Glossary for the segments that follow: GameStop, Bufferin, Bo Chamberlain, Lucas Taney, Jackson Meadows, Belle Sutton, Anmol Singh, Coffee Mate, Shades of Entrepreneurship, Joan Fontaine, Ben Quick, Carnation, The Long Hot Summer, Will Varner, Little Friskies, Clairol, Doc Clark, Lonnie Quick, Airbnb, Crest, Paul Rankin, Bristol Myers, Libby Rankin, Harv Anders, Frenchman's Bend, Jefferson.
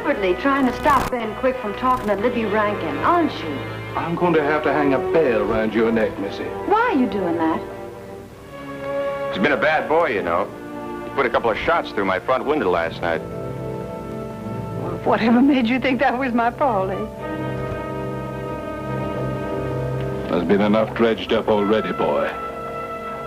deliberately trying to stop Ben Quick from talking to Libby Rankin, aren't you? I'm going to hang a bell around your neck, Missy. Why are you doing that? He's been a bad boy, you know. He put a couple of shots through my front window last night. Whatever made you think that was my Paulie? There's been enough dredged up already, boy.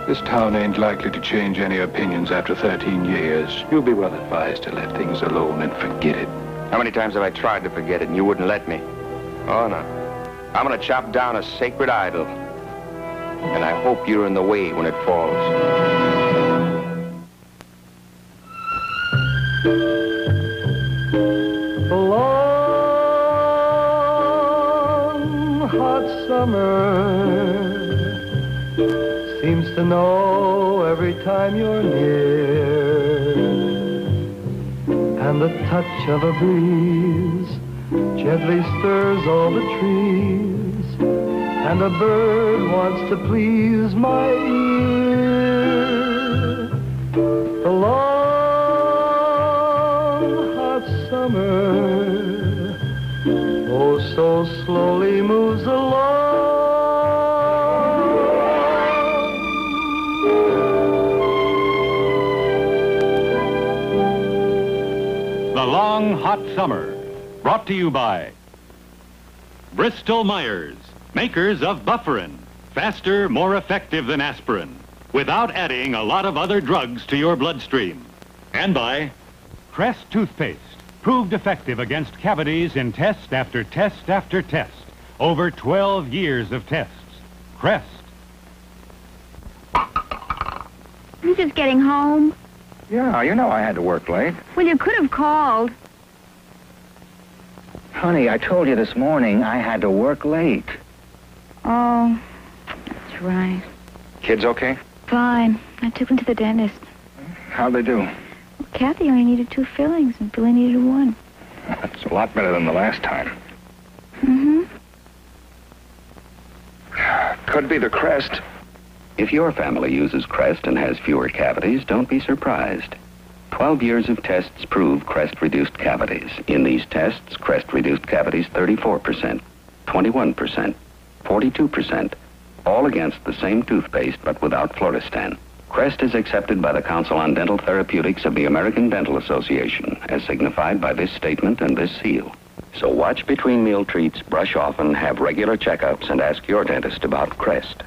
This town ain't likely to change any opinions after 13 years. You'll be well advised to let things alone and forget it. How many times have I tried to forget it and you wouldn't let me? Oh, no. I'm gonna chop down a sacred idol. And I hope you're in the way when it falls. Summer seems to know every time you're near, and the touch of a breeze gently stirs all the trees, and a bird wants to please my ear. The long hot summer, oh so slowly moves along. The Long Hot Summer, brought to you by Bristol Myers, makers of Bufferin, faster, more effective than aspirin, without adding a lot of other drugs to your bloodstream. And by Crest toothpaste, proved effective against cavities in test after test after test. Over 12 years of tests. Crest. I'm just getting home. Yeah, you know I had to work late. Well, you could have called. Honey, I told you this morning I had to work late. Oh, that's right. Kids okay? Fine. I took them to the dentist. How'd they do? Well, Kathy only needed 2 fillings and Billy needed 1. That's a lot better than the last time. Mm-hmm. Could be the Crest. If your family uses Crest and has fewer cavities, don't be surprised. 12 years of tests prove Crest reduced cavities. In these tests, Crest reduced cavities 34%, 21%, 42%, all against the same toothpaste but without fluorescein. Crest is accepted by the Council on Dental Therapeutics of the American Dental Association, as signified by this statement and this seal. So watch between meal treats, brush often, have regular checkups, and ask your dentist about Crest.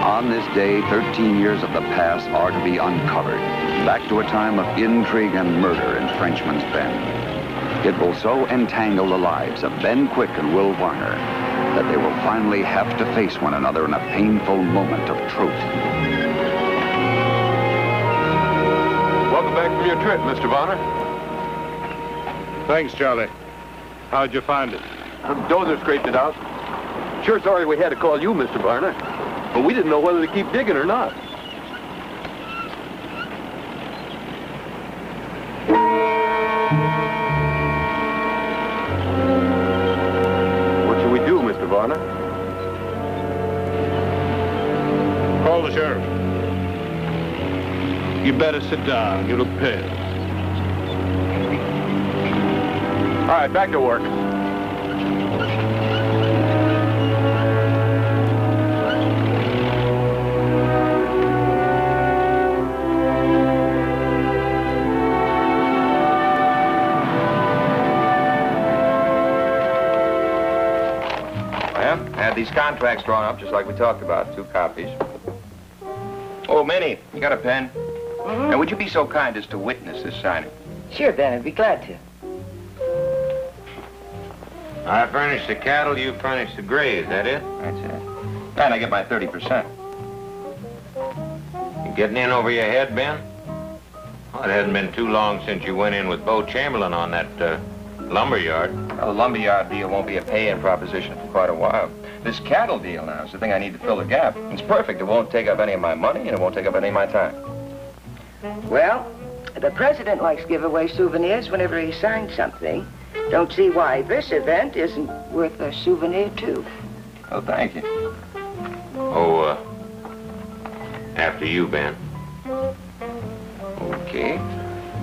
On this day, 13 years of the past are to be uncovered, back to a time of intrigue and murder in Frenchman's Bend. It will so entangle the lives of Ben Quick and Will Varner that they will finally have to face one another in a painful moment of truth. Welcome back from your trip, Mr. Varner. Thanks, Charlie. How'd you find it? The dozer scraped it out. Sure sorry we had to call you, Mr. Varner. But we didn't know whether to keep digging or not. What should we do, Mr. Varner? Call the sheriff. You better sit down. You look pale. All right, back to work. These contracts drawn up just like we talked about. 2 copies. Oh, Minnie, you got a pen? Mm-hmm. Now, would you be so kind as to witness this signing? Sure, Ben, I'd be glad to. I furnish the cattle, you furnish the graves, is that it? That's it. And I get my 30%. You getting in over your head, Ben? Well, it hasn't been too long since you went in with Bo Chamberlain on that lumber yard. Well, the lumber yard deal won't be a paying proposition for quite a while. This cattle deal now is the thing I need to fill the gap. It's perfect. It won't take up any of my money, and it won't take up any of my time. Well, the president likes to give away souvenirs whenever he signs something. Don't see why this event isn't worth a souvenir, too. Oh, thank you. Oh, after you, Ben. Okay.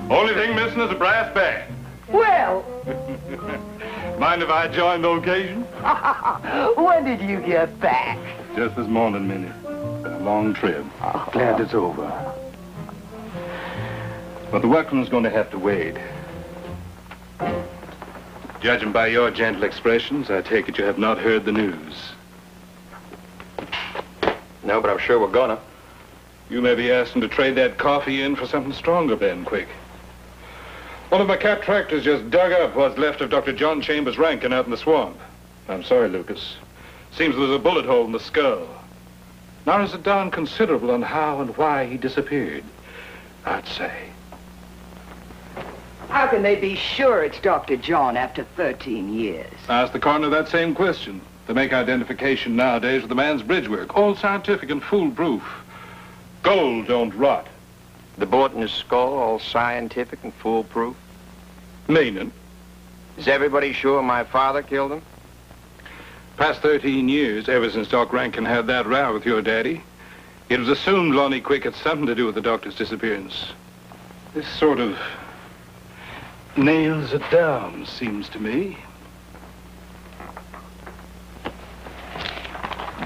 Only thing missing is a brass band. Well. Mind if I join the occasion? When did you get back? Just this morning, Minnie. A long trip. Oh. Glad it's over. But the workman's going to have to wait. Judging by your gentle expressions, I take it you have not heard the news. No, but I'm sure we're gonna. You may be asking to trade that coffee in for something stronger, Ben Quick. One of my cat tractors just dug up what's left of Dr. John Chambers Rankin out in the swamp. I'm sorry, Lucas. Seems there was a bullet hole in the skull. Now is it down considerable on how and why he disappeared, I'd say. How can they be sure it's Dr. John after 13 years? I asked the coroner that same question. They make identification nowadays with the man's bridge work, all scientific and foolproof. Gold don't rot. The bullet in his skull, all scientific and foolproof? Meaning? Is everybody sure my father killed him? Past 13 years, ever since Doc Rankin had that row with your daddy, it was assumed Lonnie Quick had something to do with the doctor's disappearance. This sort of nails it down, seems to me.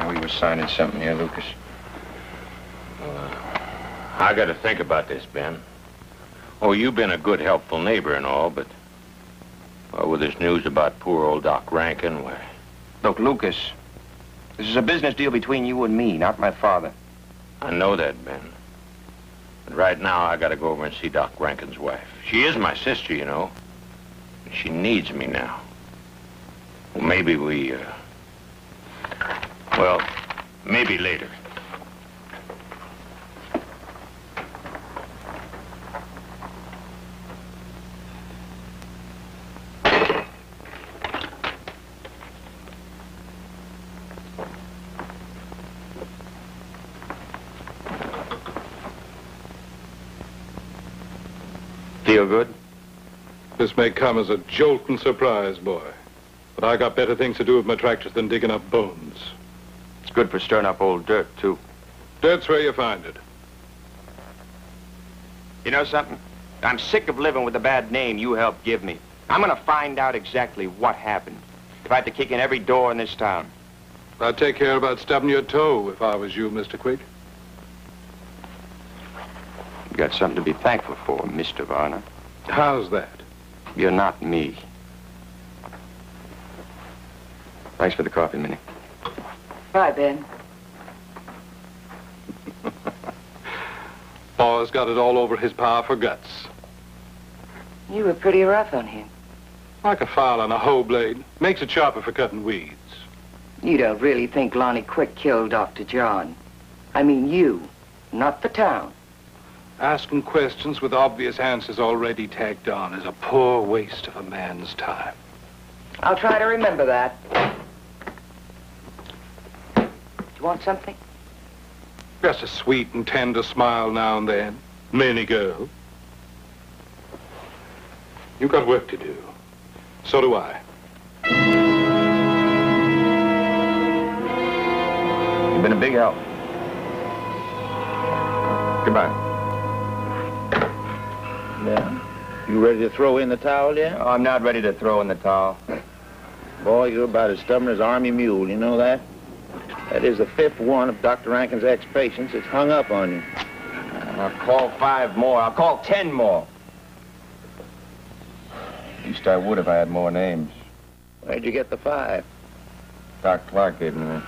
We were signing something here, Lucas. I got to think about this, Ben. Oh, you've been a good, helpful neighbor and all, but... Well, with this news about poor old Doc Rankin, why... Look, Lucas, this is a business deal between you and me, not my father. I know that, Ben. But right now, I got to go over and see Doc Rankin's wife. She is my sister, you know. And she needs me now. Well, maybe we, Well, maybe later. Feel good? This may come as a jolt and surprise, boy. But I got better things to do with my tractors than digging up bones. It's good for stirring up old dirt, too. Dirt's where you find it. You know something? I'm sick of living with the bad name you helped give me. I'm gonna find out exactly what happened. If I had to kick in every door in this town. I'd take care about stubbing your toe if I was you, Mr. Quick. You got something to be thankful for, Mr. Varner. How's that? You're not me. Thanks for the coffee, Minnie. Bye, Ben. Pa's got it all over his pa for guts. You were pretty rough on him. Like a file on a hoe blade. Makes a chopper for cutting weeds. You don't really think Lonnie Quick killed Dr. John. I mean you, not the town. Asking questions with obvious answers already tacked on is a poor waste of a man's time. I'll try to remember that. You want something? Just a sweet and tender smile now and then. Minnie girl. You got work to do. So do I. You've been a big help. Goodbye. Yeah. You ready to throw in the towel yet? Oh, I'm not ready to throw in the towel. Boy, you're about as stubborn as army mule, you know that? That is the fifth one of Dr. Rankin's ex-patients that's hung up on you. I'll call 5 more. I'll call 10 more. At least I would if I had more names. Where'd you get the 5? Doc Clark gave me that.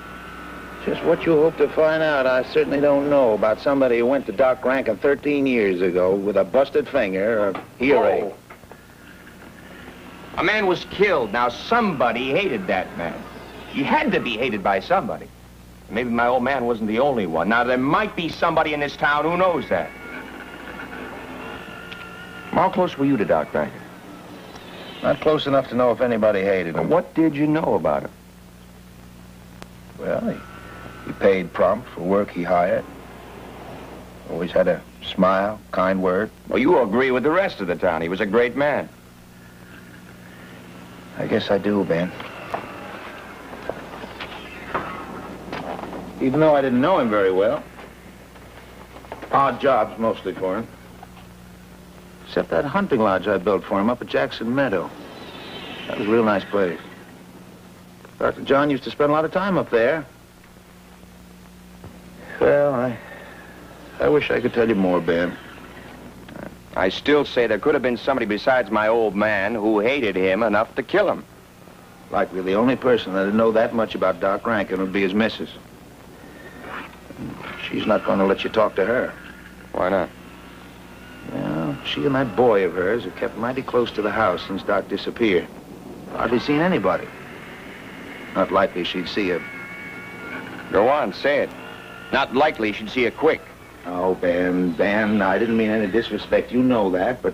Just what you hope to find out, I certainly don't know about somebody who went to Doc Rankin 13 years ago with a busted finger or earache. Oh. A man was killed. Now, somebody hated that man. He had to be hated by somebody. Maybe my old man wasn't the only one. Now, there might be somebody in this town who knows that. How close were you to Doc Rankin? Not close enough to know if anybody hated him. What did you know about him? Well, he paid prompt for work he hired. Always had a smile, kind word. Well, you agree with the rest of the town. He was a great man. I guess I do, Ben. even though I didn't know him very well. Odd jobs mostly for him. Except that hunting lodge I built for him up at Jackson Meadow. That was a real nice place. Dr. John used to spend a lot of time up there. Well, I wish I could tell you more, Ben. I still say there could have been somebody besides my old man who hated him enough to kill him. Likely the only person that'd know that much about Doc Rankin would be his missus. She's not going to let you talk to her. Why not? Well, she and that boy of hers have kept mighty close to the house since Doc disappeared. Hardly seen anybody. Not likely she'd see a... Go on, say it. Not likely she'd see a Quick. Oh, Ben, I didn't mean any disrespect. You know that, but...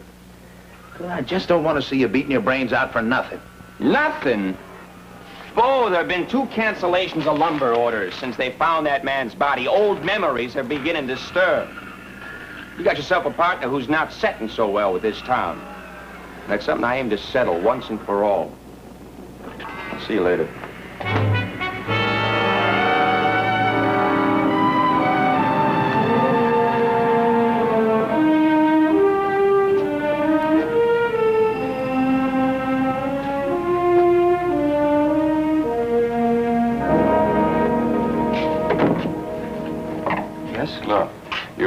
I just don't want to see you beating your brains out for nothing. Nothing? Bo, there have been 2 cancellations of lumber orders since they found that man's body. Old memories are beginning to stir. You got yourself a partner who's not setting so well with this town. That's something I aim to settle once and for all. I'll see you later.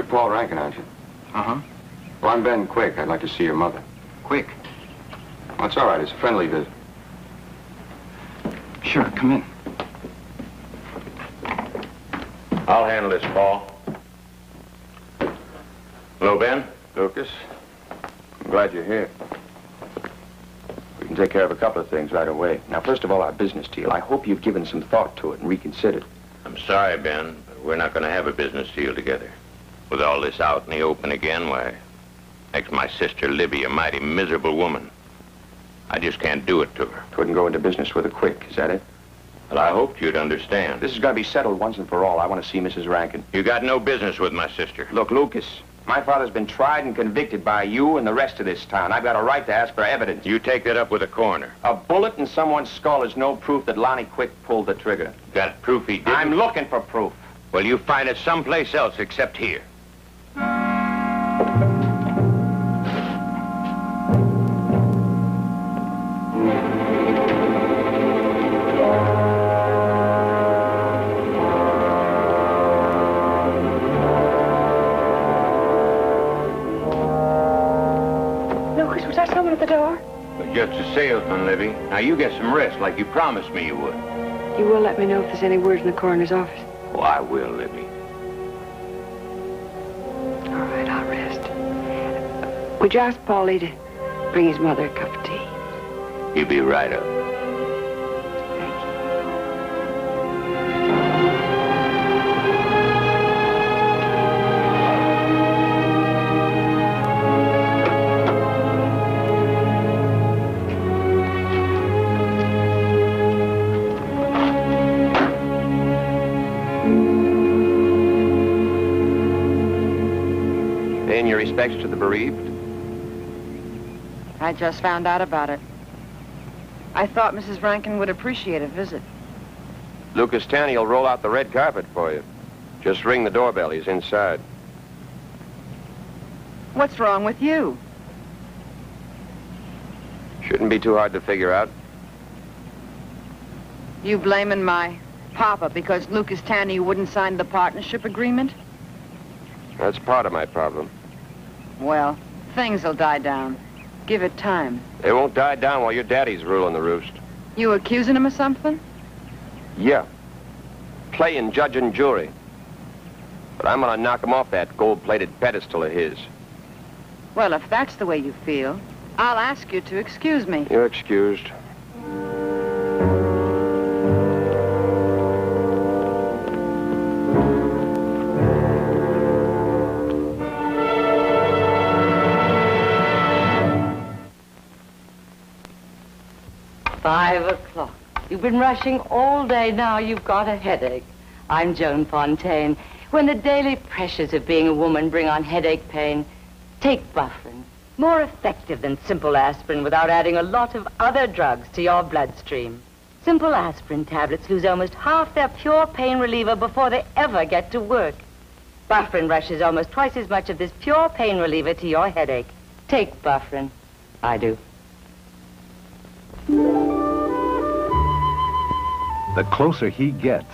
Paul Rankin, aren't you? Uh-huh. Well, I'm Ben Quick. I'd like to see your mother. Quick? Well, it's all right. It's a friendly visit. Sure, come in. I'll handle this, Paul. Hello, Ben. Lucas. I'm glad you're here. We can take care of a couple of things right away. Now, first of all, our business deal. I hope you've given some thought to it and reconsidered. I'm sorry, Ben, but we're not going to have a business deal together. With all this out in the open again, why, makes my sister Libby a mighty miserable woman. I just can't do it to her. Couldn't go into business with her Quick, is that it? But I hoped you'd understand. This is going to be settled once and for all. I want to see Mrs. Rankin. You got no business with my sister. Look, Lucas, my father's been tried and convicted by you and the rest of this town. I've got a right to ask for evidence. You take that up with the coroner. A bullet in someone's skull is no proof that Lonnie Quick pulled the trigger. Got proof he didn't? I'm looking for proof. Well, you find it someplace else except here. Lucas, was there someone at the door? Well, just a salesman, Libby. Now, you get some rest like you promised me you would. You will let me know if there's any word in the coroner's office? Oh, I will, Libby. All right, I'll rest. Would you ask Paulie to bring his mother a cup of tea? He'll be right up. To the bereaved? I just found out about it. I thought Mrs. Rankin would appreciate a visit. Lucas Taney will roll out the red carpet for you. Just ring the doorbell. He's inside. What's wrong with you? Shouldn't be too hard to figure out. You blaming my papa because Lucas Taney wouldn't sign the partnership agreement? That's part of my problem. Well, things will die down. Give it time. They won't die down while your daddy's ruling the roost. You accusing him of something? Yeah. Playing judge and jury. But I'm going to knock him off that gold-plated pedestal of his. Well, if that's the way you feel, I'll ask you to excuse me. You're excused. You've been rushing all day now. You've got a headache. I'm Joan Fontaine. When the daily pressures of being a woman bring on headache pain, take Bufferin. More effective than simple aspirin without adding a lot of other drugs to your bloodstream. Simple aspirin tablets lose almost half their pure pain reliever before they ever get to work. Bufferin rushes almost twice as much of this pure pain reliever to your headache. Take Bufferin. I do. The closer he gets,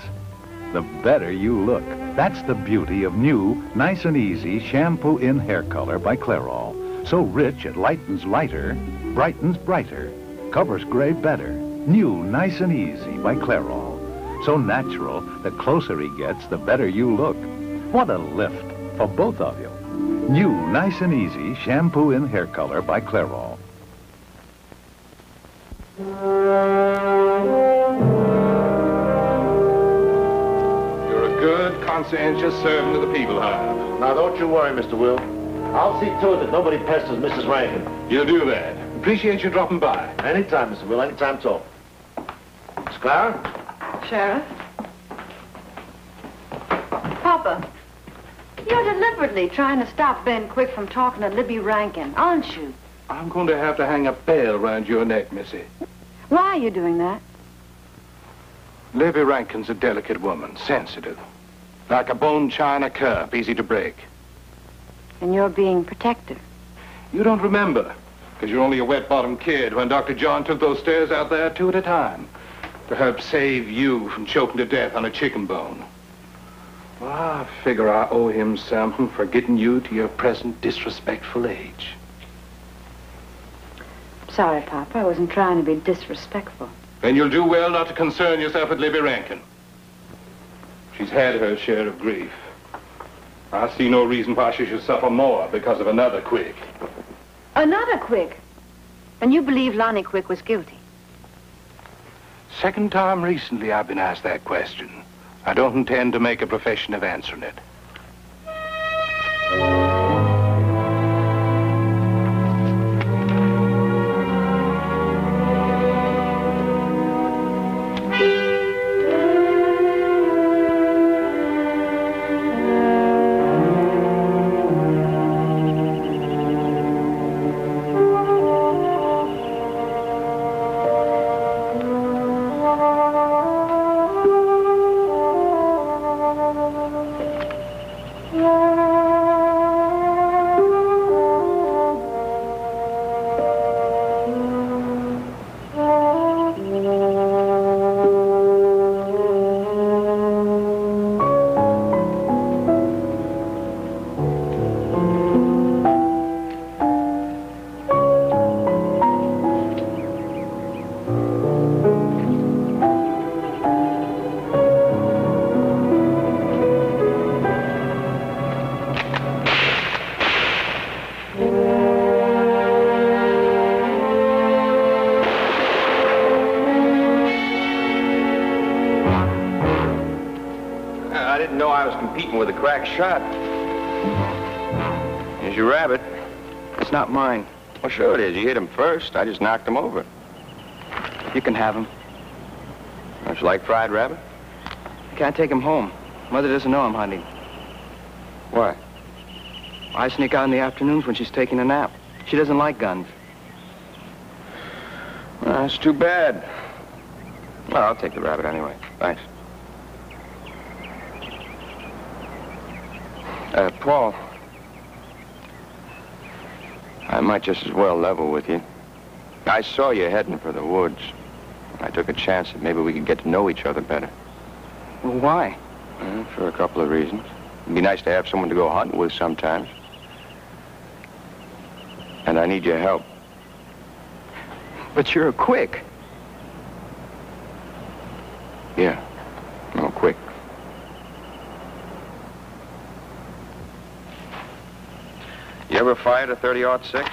the better you look. That's the beauty of new, nice and easy shampoo in hair color by Clairol. So rich it lightens lighter, brightens brighter, covers gray better. New, nice and easy by Clairol. So natural, the closer he gets, the better you look. What a lift for both of you. New, nice and easy shampoo in hair color by Clairol. You're a good, conscientious servant of the people, Harve. Now, don't you worry, Mr. Will. I'll see to it that nobody pesters Mrs. Rankin. You'll do that. Appreciate you dropping by. Anytime, Mr. Will. Anytime at all. Miss Clara? Sheriff? Papa, you're deliberately trying to stop Ben Quick from talking to Libby Rankin, aren't you? I'm going to have to hang a bell around your neck, Missy. Why are you doing that? Libby Rankin's a delicate woman, sensitive. Like a bone china cup, easy to break. And you're being protective. You don't remember, because you're only a wet-bottomed kid when Dr. John took those stairs out there two at a time to help save you from choking to death on a chicken bone. Well, I figure I owe him something for getting you to your present disrespectful age. Sorry, Papa. I wasn't trying to be disrespectful. Then you'll do well not to concern yourself with Libby Rankin. She's had her share of grief. I see no reason why she should suffer more because of another Quick. Another Quick? And you believe Lonnie Quick was guilty? Second time recently I've been asked that question. I don't intend to make a profession of answering it. With a crack shot. Here's your rabbit. It's not mine. Well, sure it is. You hit him first. I just knocked him over. You can have him. Don't you like fried rabbit? I can't take him home. Mother doesn't know I'm hunting. Why? I sneak out in the afternoons when she's taking a nap. She doesn't like guns. Well, that's too bad. Well, I'll take the rabbit anyway. Thanks. Paul, I might just as well level with you. I saw you heading for the woods. I took a chance that maybe we could get to know each other better. Well, why? For a couple of reasons. It'd be nice to have someone to go hunting with sometimes. And I need your help. But you're a Quick. Yeah, I'm a Quick. You ever fired a .30-06?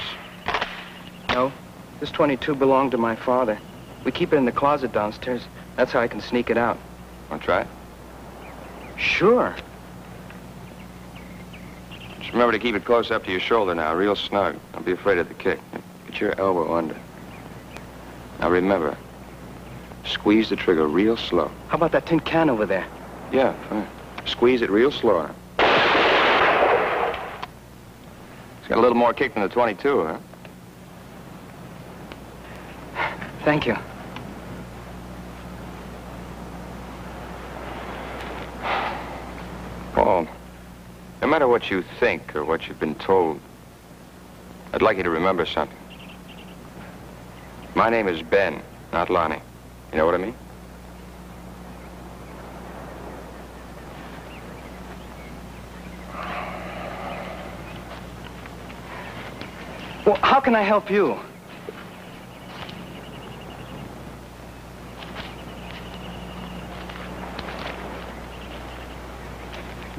No. This .22 belonged to my father. We keep it in the closet downstairs. That's how I can sneak it out. Want to try it? Sure. Just remember to keep it close up to your shoulder now, real snug. Don't be afraid of the kick. Get your elbow under. Now remember, squeeze the trigger real slow. How about that tin can over there? Yeah, fine. Squeeze it real slow. It's got a little more kick than the .22, huh? Thank you. matter what you think or what you've been told, I'd like you to remember something. My name is Ben, not Lonnie. You know what I mean? Well, how can I help you?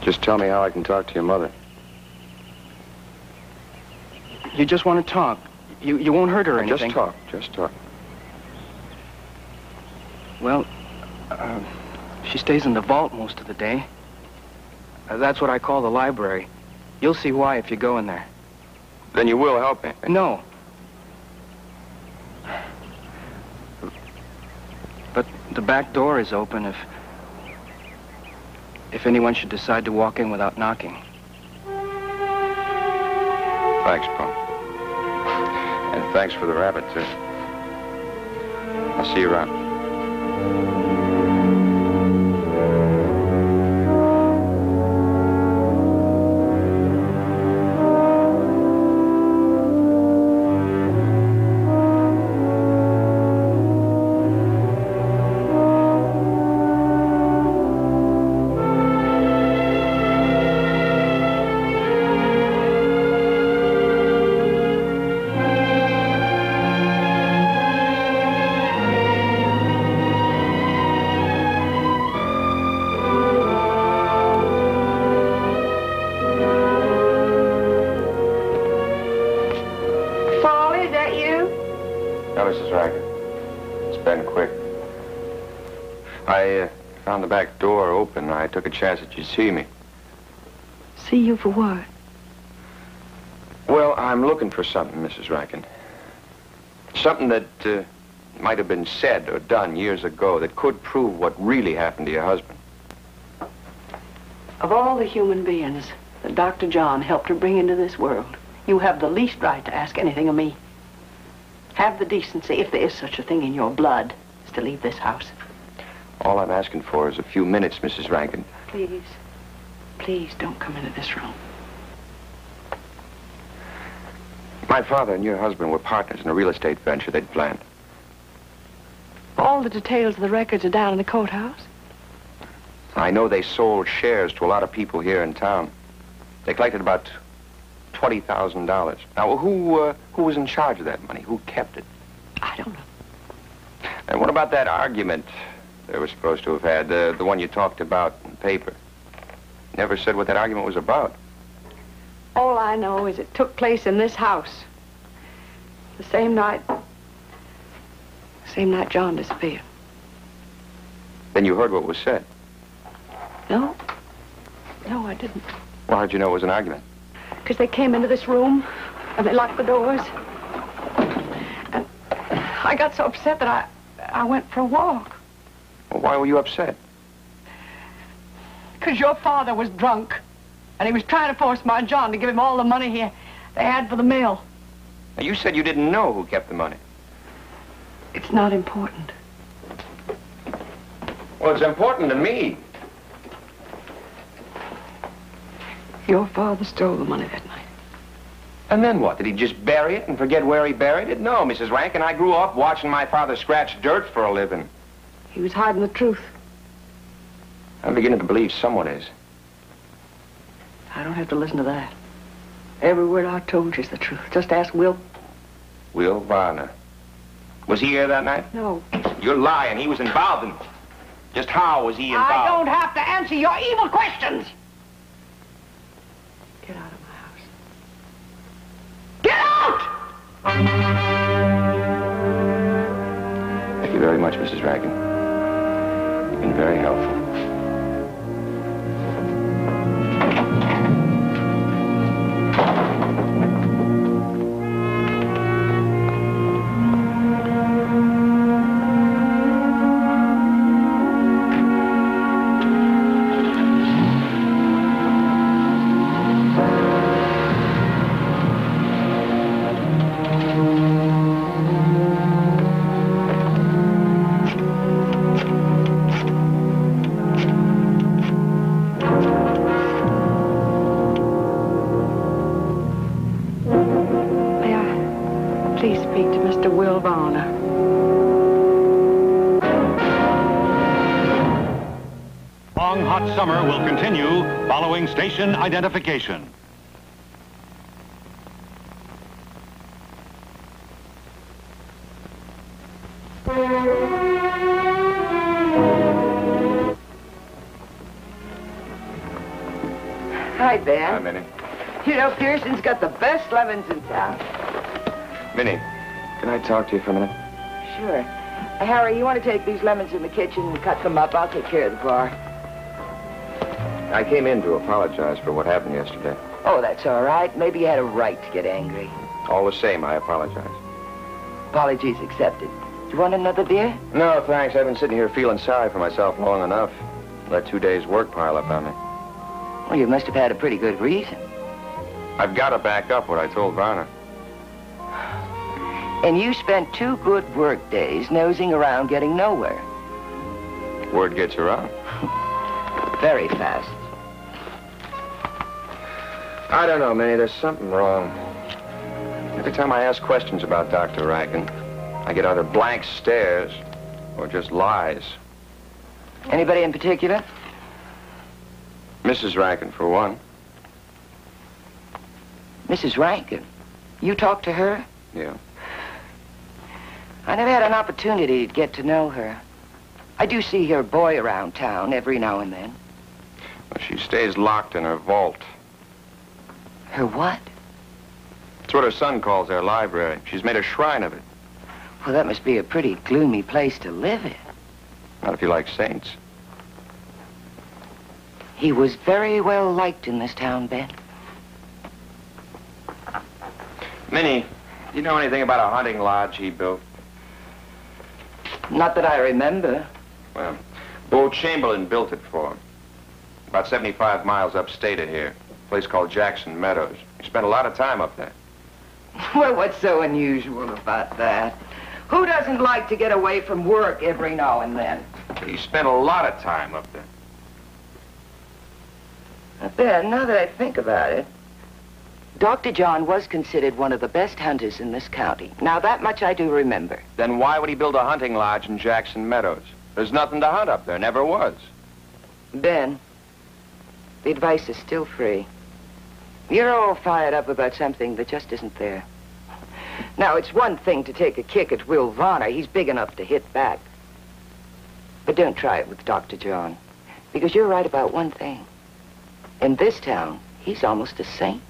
Just tell me how I can talk to your mother. You just want to talk. You won't hurt her or anything. Just talk, just talk. Well, she stays in the vault most of the day. That's what I call the library. You'll see why if you go in there. Then you will help me. No. But the back door is open if anyone should decide to walk in without knocking. Thanks, Paul. And thanks for the rabbit, too. I'll see you around. Took a chance that you'd see me. See you for what? Well, I'm looking for something, Mrs. Rankin. Something that might have been said or done years ago that could prove what really happened to your husband. Of all the human beings that Dr. John helped to bring into this world, you have the least right to ask anything of me. Have the decency, if there is such a thing in your blood, is to leave this house. All I'm asking for is a few minutes, Mrs. Rankin. Please, please don't come into this room. My father and your husband were partners in a real estate venture they'd planned. All the details of the records are down in the courthouse. I know they sold shares to a lot of people here in town. They collected about $20,000. Now, who was in charge of that money? Who kept it? I don't know. And what about that argument they were supposed to have had, the one you talked about in the paper? Never said what that argument was about. All I know is it took place in this house. The same night John disappeared. Then you heard what was said? No. No, I didn't. Well, how'd you know it was an argument? Because they came into this room and they locked the doors. And I got so upset that I went for a walk. Why were you upset? Because your father was drunk, and he was trying to force my John to give him all the money they had for the mill. Now, you said you didn't know who kept the money. It's not important. Well, it's important to me. Your father stole the money that night. And then what? Did he just bury it and forget where he buried it? No, Mrs. Rankin, I grew up watching my father scratch dirt for a living. He was hiding the truth. I'm beginning to believe someone is. I don't have to listen to that. Every word I told you is the truth. Just ask Will. Will Varner. Was he here that night? No. You're lying. He was involved in it. Just how was he involved? I don't have to answer your evil questions. Get out of my house. Get out! Thank you very much, Mrs. Rankin. Been very helpful. Varner. Long Hot Summer will continue following station identification. Hi, Ben. Hi, Minnie. You know, Pearson's got the best lemons in town. Minnie, can I talk to you for a minute? Sure. Harry, you want to take these lemons in the kitchen and cut them up? I'll take care of the bar. I came in to apologize for what happened yesterday. Oh, that's all right. Maybe you had a right to get angry. All the same, I apologize. Apologies accepted. Do you want another beer? No, thanks. I've been sitting here feeling sorry for myself long enough. Let 2 days' work pile up on me. Well, you must have had a pretty good reason. I've got to back up what I told Varner. And you spent 2 good work days nosing around getting nowhere. Word gets around. Very fast. I don't know, Minnie. There's something wrong. Every time I ask questions about Dr. Rankin, I get either blank stares or just lies. Anybody in particular? Mrs. Rankin, for one. Mrs. Rankin? You talked to her? Yeah. I never had an opportunity to get to know her. I do see her boy around town every now and then. Well, she stays locked in her vault. Her what? It's what her son calls their library. She's made a shrine of it. Well, that must be a pretty gloomy place to live in. Not if you like saints. He was very well liked in this town, Ben. Minnie, do you know anything about a hunting lodge he built? Not that I remember. Well, Bo Chamberlain built it for him. About 75 miles upstate of here. A place called Jackson Meadows. He spent a lot of time up there. Well, what's so unusual about that? Who doesn't like to get away from work every now and then? He spent a lot of time up there. Ben, now that I think about it, Dr. John was considered one of the best hunters in this county. Now, that much I do remember. Then why would he build a hunting lodge in Jackson Meadows? There's nothing to hunt up there, never was. Ben, the advice is still free. You're all fired up about something that just isn't there. Now, it's one thing to take a kick at Will Varner. He's big enough to hit back. But don't try it with Dr. John, because you're right about one thing. In this town, he's almost a saint.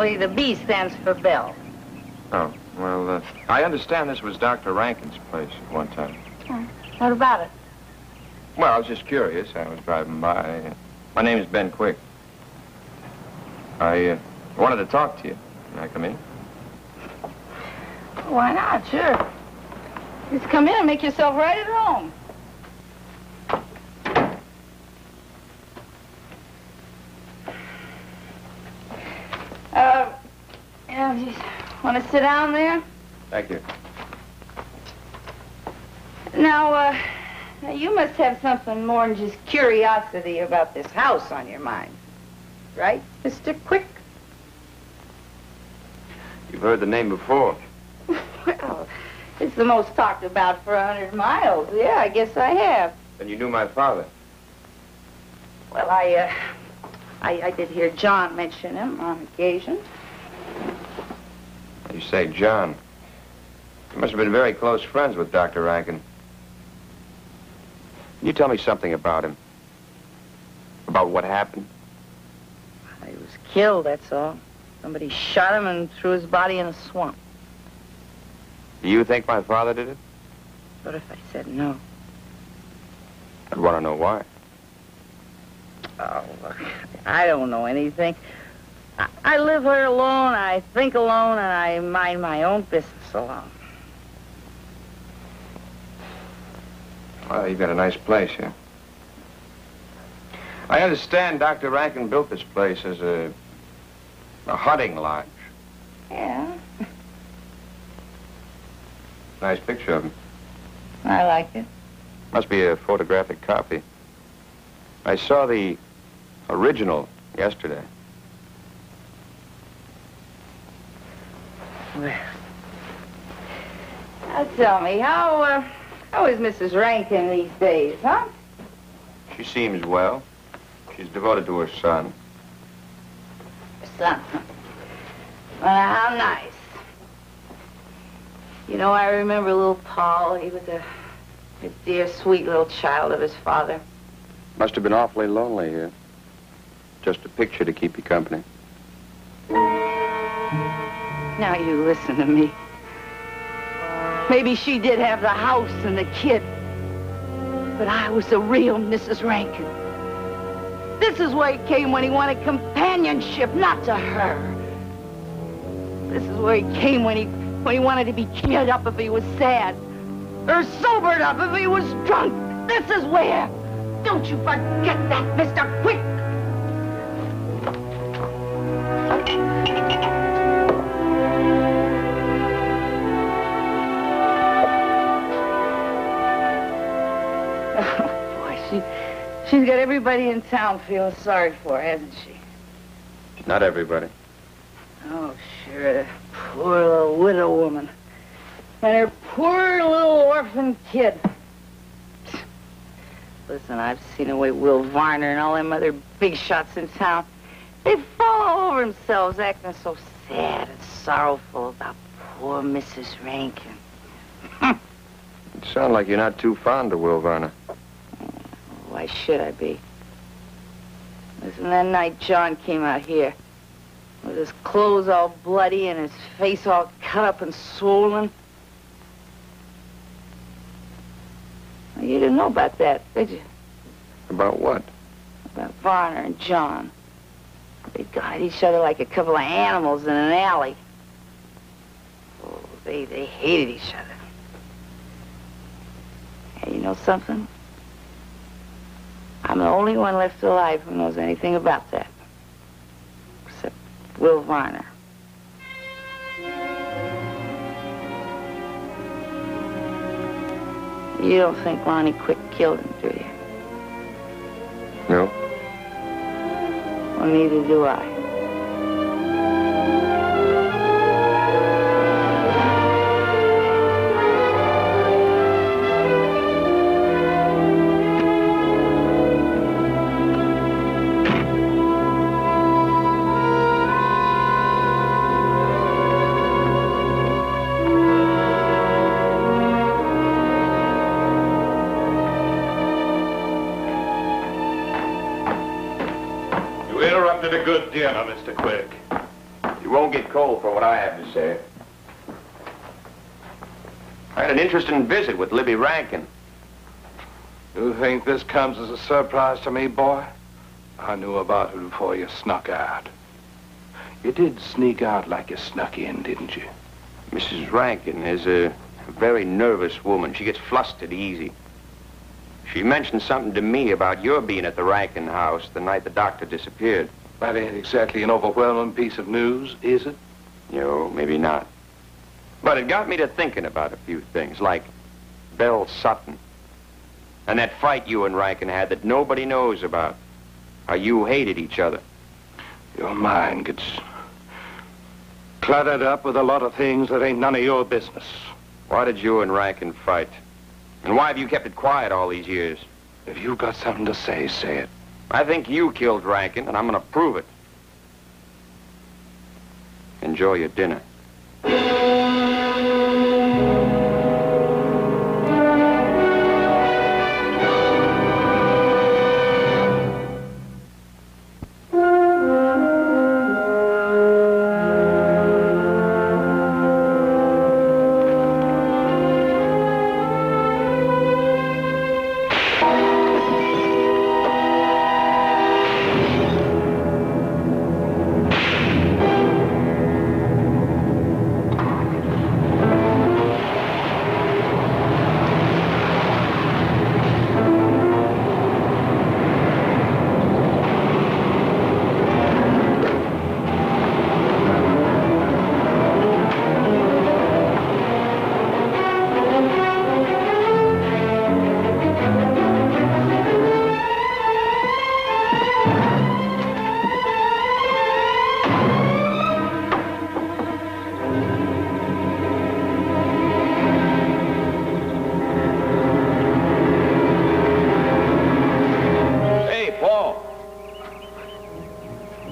The B stands for Belle. Oh, well, I understand this was Dr. Rankin's place at one time. What about it? Well, I was just curious. I was driving by. My name is Ben Quick. I wanted to talk to you. Can I come in? Why not? Sure. Just come in and make yourself right at home. Want to sit down there? Thank you. Now, now, you must have something more than just curiosity about this house on your mind. Right, Mr. Quick? You've heard the name before. Well, it's the most talked about for 100 miles. Yeah, I guess I have. And you knew my father? Well, I did hear John mention him on occasion. You say John. You must have been very close friends with Dr. Rankin. Can you tell me something about him? About what happened? He was killed, that's all. Somebody shot him and threw his body in a swamp. Do you think my father did it? What if I said no? I'd want to know why. Oh, I don't know anything. I live here alone, I think alone, and I mind my own business alone. Well, you've got a nice place here. Yeah? I understand Dr. Rankin built this place as a hunting lodge. Yeah. Nice picture of him. I like it. Must be a photographic copy. I saw the original yesterday. Well, now tell me, how is Mrs. Rankin these days, huh? She seems well. She's devoted to her son. Her son? Well, how nice. You know, I remember little Paul. He was a dear, sweet little child of his father. Must have been awfully lonely here. Just a picture to keep you company. Now you listen to me. Maybe she did have the house and the kid, but I was the real Mrs. Rankin. This is where he came when he wanted companionship, not to her. This is where he came when he wanted to be cheered up if he was sad, or sobered up if he was drunk. This is where. Don't you forget that, Mr. Quick. Oh, boy, she's got everybody in town feeling sorry for her, hasn't she? Not everybody. Oh, sure. Poor little widow woman. And her poor little orphan kid. Listen, I've seen the way Will Varner and all them other big shots in town. They fall all over themselves, acting so sad and sorrowful about poor Mrs. Rankin. It sounds like you're not too fond of Will Varner. Why should I be? Listen, that night John came out here, with his clothes all bloody and his face all cut up and swollen. Well, you didn't know about that, did you? About what? About Varner and John. They got at each other like a couple of animals in an alley. Oh, they hated each other. Hey, you know something? I'm the only one left alive who knows anything about that. Will Varner. You don't think Lonnie Quick killed him, do you? No. Well, neither do I. Dinner, Mr. Quick. You won't get cold for what I have to say. I had an interesting visit with Libby Rankin. You think this comes as a surprise to me, boy? I knew about it before you snuck out. You did sneak out like you snuck in, didn't you? Mrs. Rankin is a very nervous woman. She gets flustered easy. She mentioned something to me about your being at the Rankin house the night the doctor disappeared. That ain't exactly an overwhelming piece of news, is it? No, maybe not. But it got me to thinking about a few things, like Belle Sutton. And that fight you and Rankin had that nobody knows about. How you hated each other. Your mind gets cluttered up with a lot of things that ain't none of your business. Why did you and Rankin fight? And why have you kept it quiet all these years? If you've got something to say, say it. I think you killed Rankin, and I'm going to prove it. Enjoy your dinner.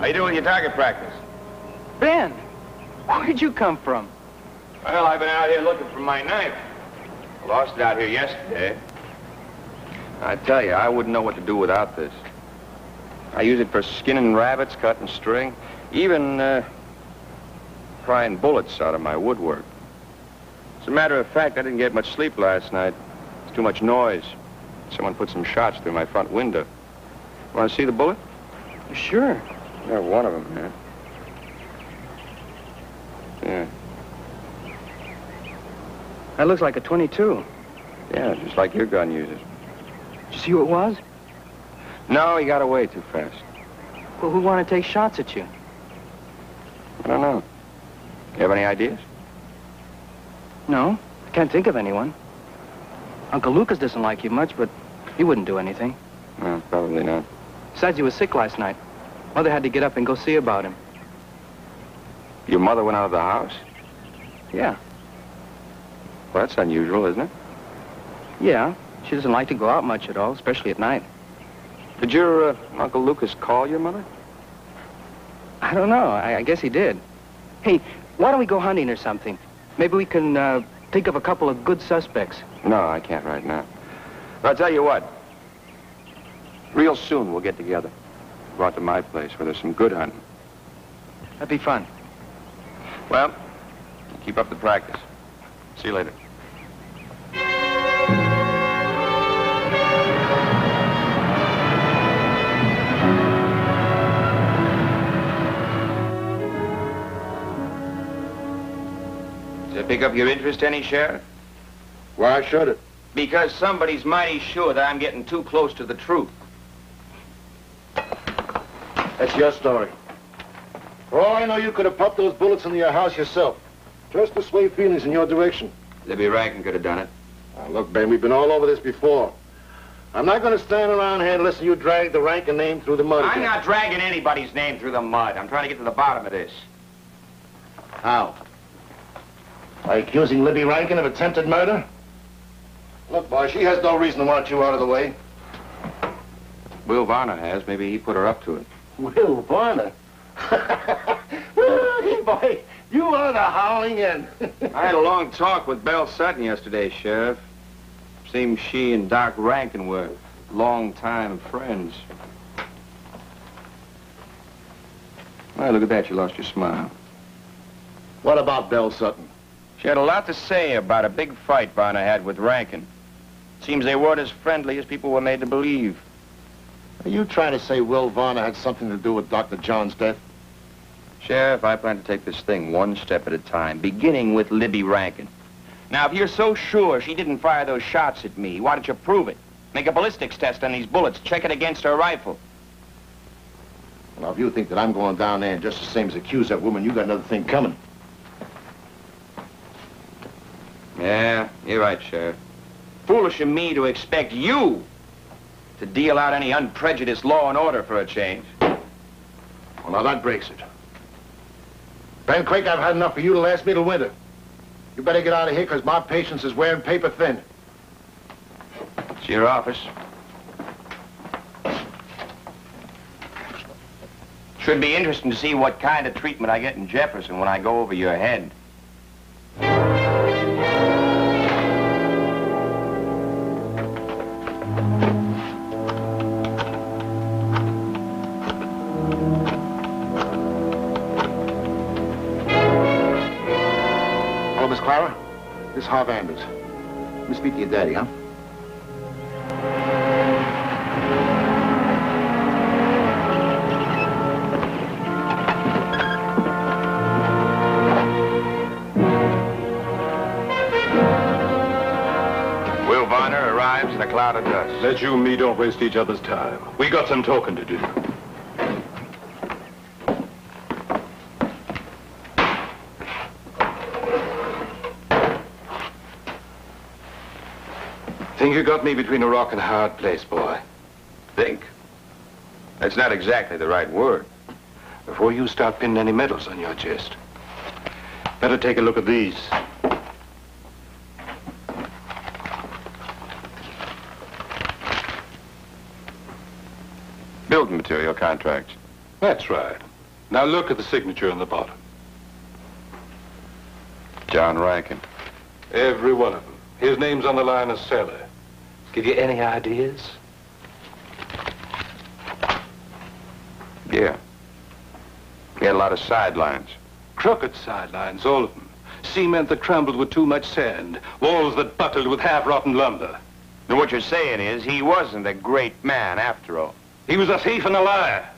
How you doing with your target practice? Ben, where'd you come from? Well, I've been out here looking for my knife. I lost it out here yesterday. I tell you, I wouldn't know what to do without this. I use it for skinning rabbits, cutting string, even prying bullets out of my woodwork. As a matter of fact, I didn't get much sleep last night. It's too much noise. Someone put some shots through my front window. Want to see the bullet? Sure. Yeah, one of them, man. Yeah. That looks like a .22. Yeah, just like your gun uses. Did you see who it was? No, he got away too fast. Well, who wanted to take shots at you? I don't know. You have any ideas? No, I can't think of anyone. Uncle Lucas doesn't like you much, but he wouldn't do anything. No, probably not. Besides, he was sick last night. Mother had to get up and go see about him. Your mother went out of the house? Yeah. Well, that's unusual, isn't it? Yeah. She doesn't like to go out much at all, especially at night. Did your Uncle Lucas call your mother? I don't know. I guess he did. Hey, why don't we go hunting or something? Maybe we can think of a couple of good suspects. No, I can't right now. But I'll tell you what. Real soon we'll get together. Go out to my place where there's some good hunting. That'd be fun. Well, keep up the practice. See you later. Does it pick up your interest any, Sheriff? Why should it? Because somebody's mighty sure that I'm getting too close to the truth. That's your story. For all I know, you could have popped those bullets into your house yourself. Just to sway feelings in your direction. Libby Rankin could have done it. Now, look, Ben, we've been all over this before. I'm not going to stand around here and listen to you drag the Rankin name through the mud again. I'm not dragging anybody's name through the mud. I'm trying to get to the bottom of this. How? By accusing Libby Rankin of attempted murder? Look, boy, she has no reason to want you out of the way. Will Varner has. Maybe he put her up to it. Will Varner? Boy, you are the howling end. I had a long talk with Belle Sutton yesterday, Sheriff. Seems she and Doc Rankin were long-time friends. Well, look at that. You lost your smile. What about Belle Sutton? She had a lot to say about a big fight Varner had with Rankin. Seems they weren't as friendly as people were made to believe. Are you trying to say Will Varner had something to do with Dr. John's death? Sheriff, I plan to take this thing one step at a time, beginning with Libby Rankin. Now, if you're so sure she didn't fire those shots at me, why don't you prove it? Make a ballistics test on these bullets. Check it against her rifle. Well, now, if you think that I'm going down there and just the same as accuse that woman, you got another thing coming. Yeah, you're right, Sheriff. Foolish of me to expect you to deal out any unprejudiced law and order for a change. Well, now, that breaks it. Ben Quick, I've had enough of you to last me till winter. You better get out of here, because my patience is wearing paper thin. It's your office. Should be interesting to see what kind of treatment I get in Jefferson when I go over your head. Harv Anders. Let me speak to your daddy, huh? Will Varner arrives in a cloud of dust. Let you and me don't waste each other's time. We got some talking to do. You got me between a rock and a hard place, boy. Think? That's not exactly the right word. Before you start pinning any medals on your chest, better take a look at these. Building material contracts. That's right. Now look at the signature on the bottom. John Rankin. Every one of them. His name's on the line as seller. Give you any ideas? Yeah. He had a lot of sidelines. Crooked sidelines, all of them. Cement that crumbled with too much sand. Walls that buckled with half-rotten lumber. Now what you're saying is he wasn't a great man after all. He was a thief and a liar.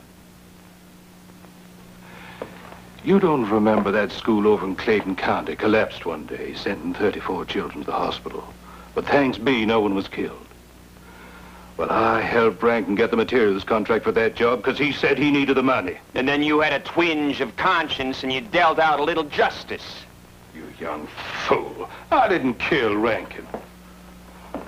You don't remember that school over in Clayton County collapsed one day, sending 34 children to the hospital. But thanks be, no one was killed. Well, I helped Rankin get the materials contract for that job because he said he needed the money. And then you had a twinge of conscience and you dealt out a little justice. You young fool. I didn't kill Rankin.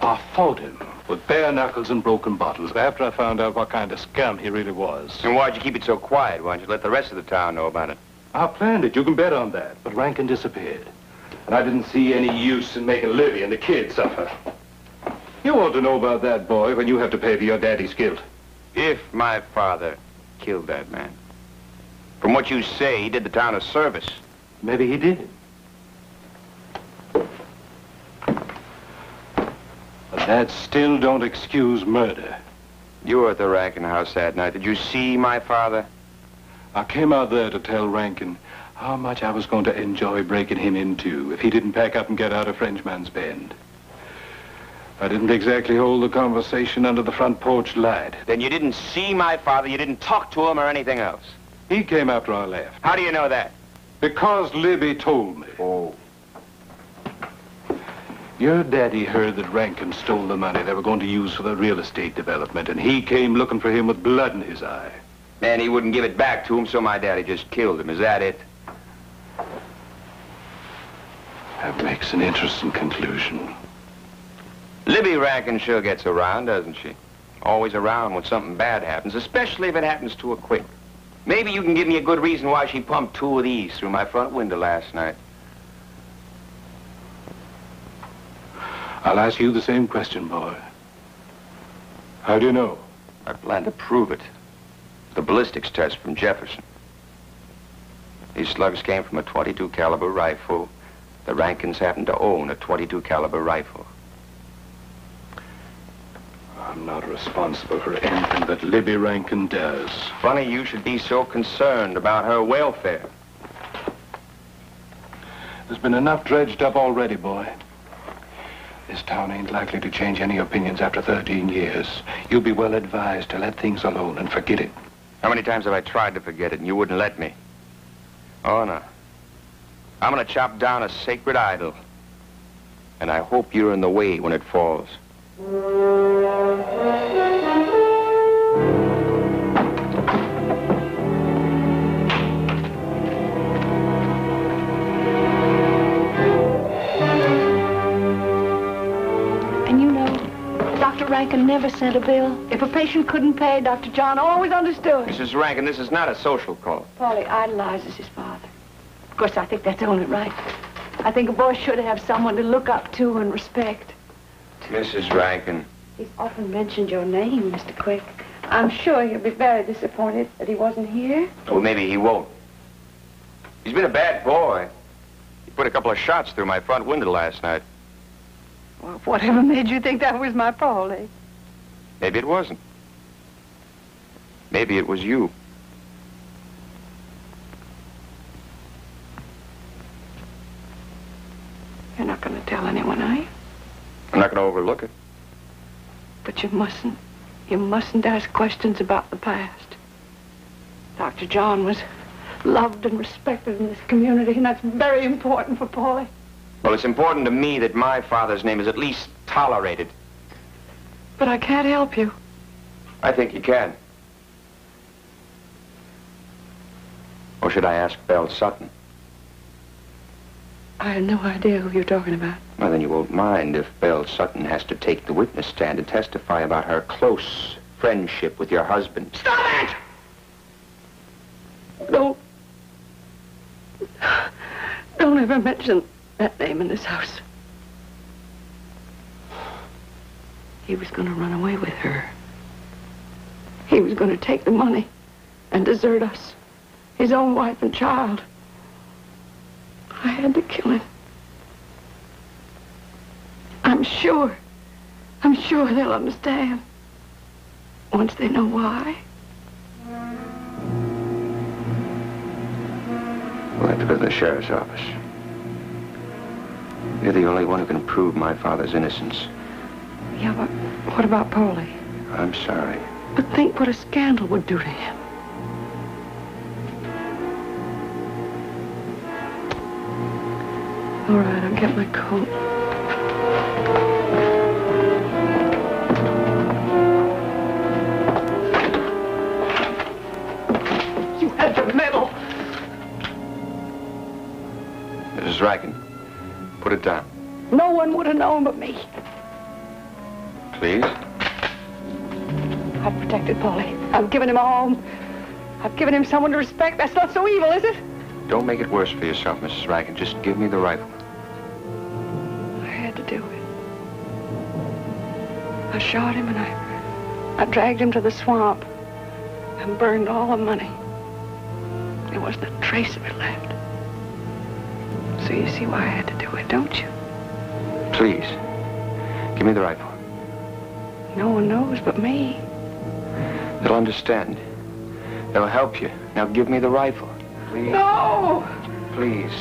I fought him with bare knuckles and broken bottles after I found out what kind of scum he really was. And why'd you keep it so quiet? Why don't you let the rest of the town know about it? I planned it. You can bet on that. But Rankin disappeared. And I didn't see any use in making Libby and the kids suffer. You ought to know about that boy when you have to pay for your daddy's guilt. If my father killed that man, from what you say, he did the town a service. Maybe he did. But that still don't excuse murder. You were at the Rankin house that night. Did you see my father? I came out there to tell Rankin how much I was going to enjoy breaking him in two if he didn't pack up and get out of Frenchman's Bend. I didn't exactly hold the conversation under the front porch light. Then you didn't see my father, you didn't talk to him or anything else? He came after I left. How do you know that? Because Libby told me. Oh. Your daddy heard that Rankin stole the money they were going to use for the real estate development, and he came looking for him with blood in his eye. And he wouldn't give it back to him, so my daddy just killed him. Is that it? That makes an interesting conclusion. Libby Rankin sure gets around, doesn't she? Always around when something bad happens, especially if it happens to her quick. Maybe you can give me a good reason why she pumped two of these through my front window last night. I'll ask you the same question, boy. How do you know? I plan to prove it. The ballistics test from Jefferson. These slugs came from a .22 caliber rifle. The Rankins happened to own a .22 caliber rifle. I'm not responsible for anything that Libby Rankin does. Funny you should be so concerned about her welfare. There's been enough dredged up already, boy. This town ain't likely to change any opinions after 13 years. You'll be well advised to let things alone and forget it. How many times have I tried to forget it and you wouldn't let me? Oh, no. I'm gonna chop down a sacred idol. And I hope you're in the way when it falls. And you know, Dr. Rankin never sent a bill. If a patient couldn't pay, Dr. John always understood. Mrs. Rankin, this is not a social call. Paulie idolizes his father. Of course, I think that's only right. I think a boy should have someone to look up to and respect. Mrs. Rankin. He's often mentioned your name, Mr. Quick. I'm sure he'll be very disappointed that he wasn't here. Well, maybe he won't. He's been a bad boy. He put a couple of shots through my front window last night. Well, whatever made you think that was my Paulie? Maybe it wasn't. Maybe it was you. You're not going to tell anyone, are you? I'm not going to overlook it. But you mustn't. You mustn't ask questions about the past. Dr. John was loved and respected in this community, and that's very important for Paulie. Well, it's important to me that my father's name is at least tolerated. But I can't help you. I think you can. Or should I ask Belle Sutton? I have no idea who you're talking about. Well, then you won't mind if Belle Sutton has to take the witness stand and testify about her close friendship with your husband. Stop it! Don't ever mention that name in this house. He was going to run away with her. He was going to take the money and desert us. his own wife and child. I had to kill him. I'm sure they'll understand once they know why. We'll have to go to the sheriff's office. You're the only one who can prove my father's innocence. Yeah, but what about Paulie? I'm sorry. But think what a scandal would do to him. All right, I'll get my coat. You had the medal. Mrs. Rankin, put it down. No one would have known but me. Please? I've protected Paulie. I've given him a home. I've given him someone to respect. That's not so evil, is it? Don't make it worse for yourself, Mrs. Rankin. Just give me the rifle. I shot him and I dragged him to the swamp and burned all the money. There wasn't a trace of it left. So you see why I had to do it, don't you? Please, give me the rifle. No one knows but me. They'll understand. They'll help you. Now give me the rifle. Please. No! Please.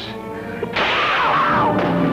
Ow!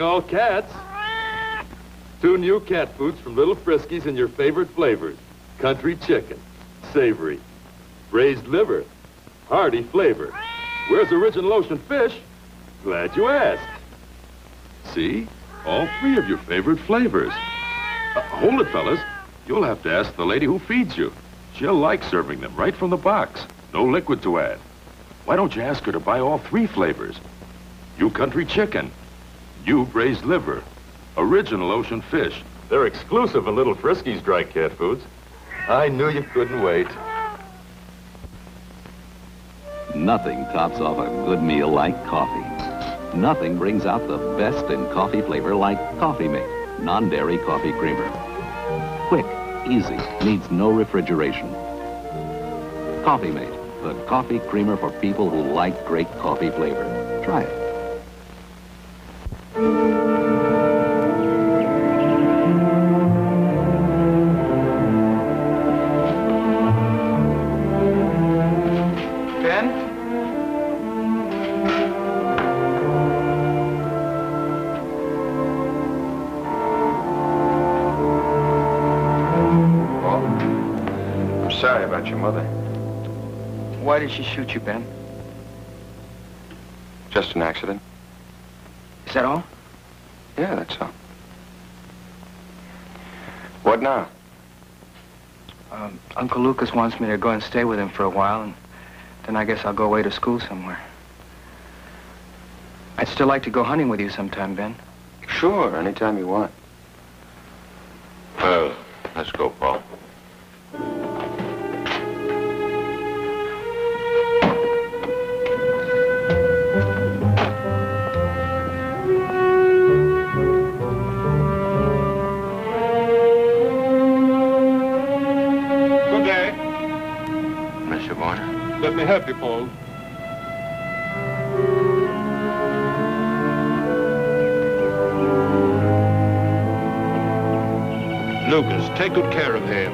All cats. Two new cat foods from Little Friskies in your favorite flavors. Country chicken, savory. Braised liver, hearty flavor. Where's original ocean fish? Glad you asked. See? All three of your favorite flavors. Hold it, fellas. You'll have to ask the lady who feeds you. She'll like serving them right from the box. No liquid to add. Why don't you ask her to buy all three flavors? New country chicken. New braised liver, original ocean fish. They're exclusive in Little Friskies dry cat foods. I knew you couldn't wait. Nothing tops off a good meal like coffee. Nothing brings out the best in coffee flavor like Coffee Mate, non-dairy coffee creamer. Quick, easy, needs no refrigeration. Coffee Mate, the coffee creamer for people who like great coffee flavor. Try it. Why did she shoot you, Ben? Just an accident. Is that all? Yeah, that's all. What now? Uncle Lucas wants me to go and stay with him for a while, and then I guess I'll go away to school somewhere. I'd still like to go hunting with you sometime, Ben. Sure, anytime you want. Well, let's go, Paul. Let me help you, Paul. Lucas, take good care of him.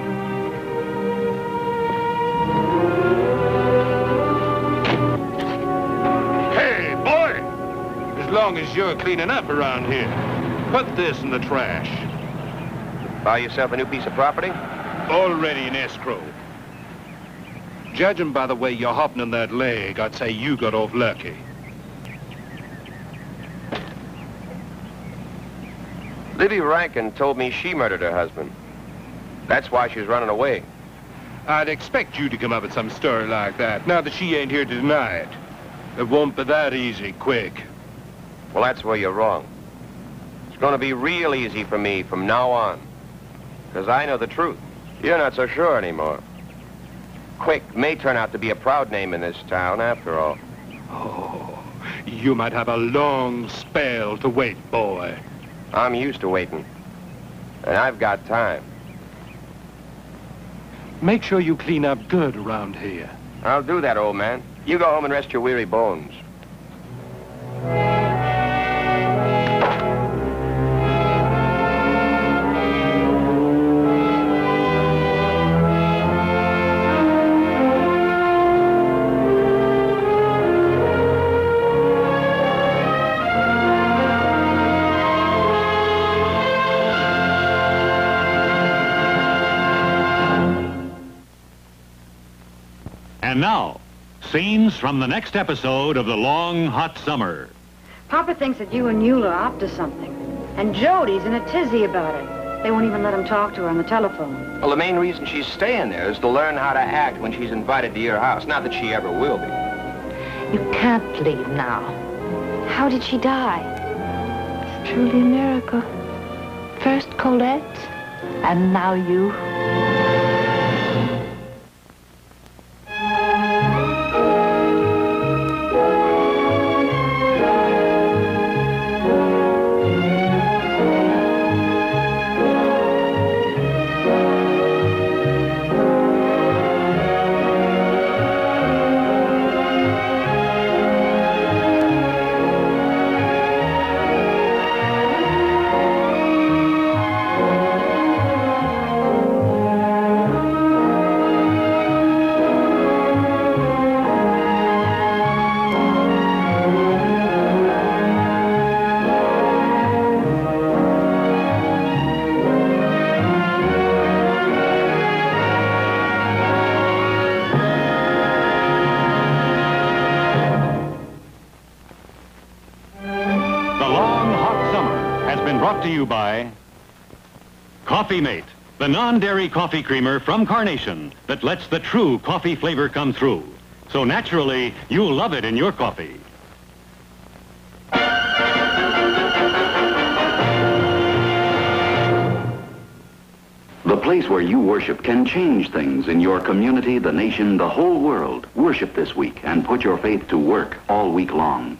Hey, boy! As long as you're cleaning up around here, put this in the trash. Buy yourself a new piece of property? Already in escrow. Judging by the way you're hopping on that leg, I'd say you got off lucky. Libby Rankin told me she murdered her husband. That's why she's running away. I'd expect you to come up with some story like that, now that she ain't here to deny it. It won't be that easy, Quick. Well, that's where you're wrong. It's gonna be real easy for me from now on. Because I know the truth. You're not so sure anymore. Quick may turn out to be a proud name in this town, after all. Oh, you might have a long spell to wait, boy. I'm used to waiting, and I've got time. Make sure you clean up good around here. I'll do that, old man. You go home and rest your weary bones. And now, scenes from the next episode of The Long Hot Summer. Papa thinks that you and Eula are up to something. And Jody's in a tizzy about it. They won't even let him talk to her on the telephone. Well, the main reason she's staying there is to learn how to act when she's invited to your house. Not that she ever will be. You can't leave now. How did she die? It's truly a miracle. First Colette, and now you. By Coffee Mate, the non-dairy coffee creamer from Carnation that lets the true coffee flavor come through. So naturally, you'll love it in your coffee. The place where you worship can change things in your community, the nation, the whole world. Worship this week and put your faith to work all week long.